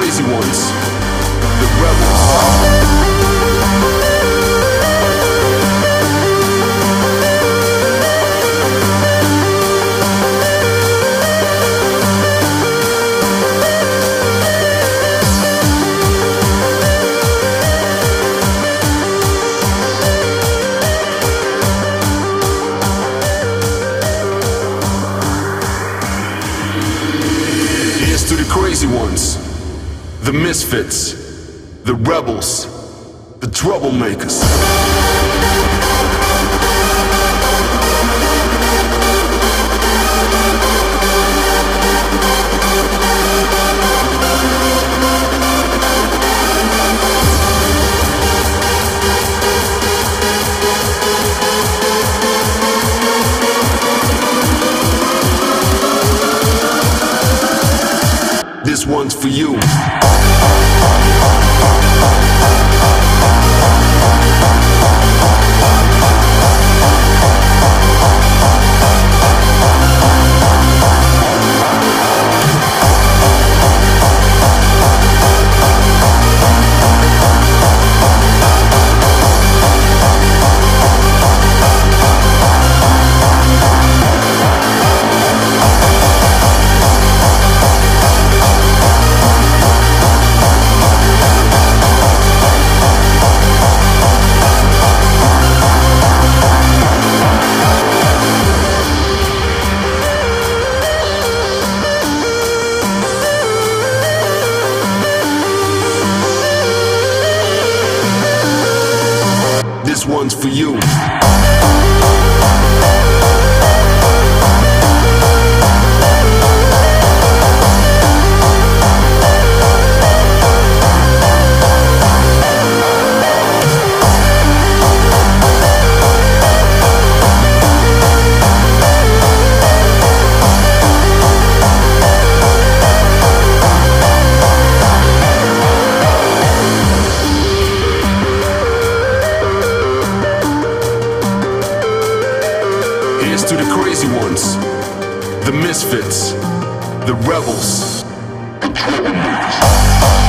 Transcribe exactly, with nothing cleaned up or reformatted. crazy ones, the rebels. To the crazy ones, the misfits, the rebels, the troublemakers. This one's for you. This one's for you. Here's to the crazy ones, the misfits, the rebels, the troublemakers.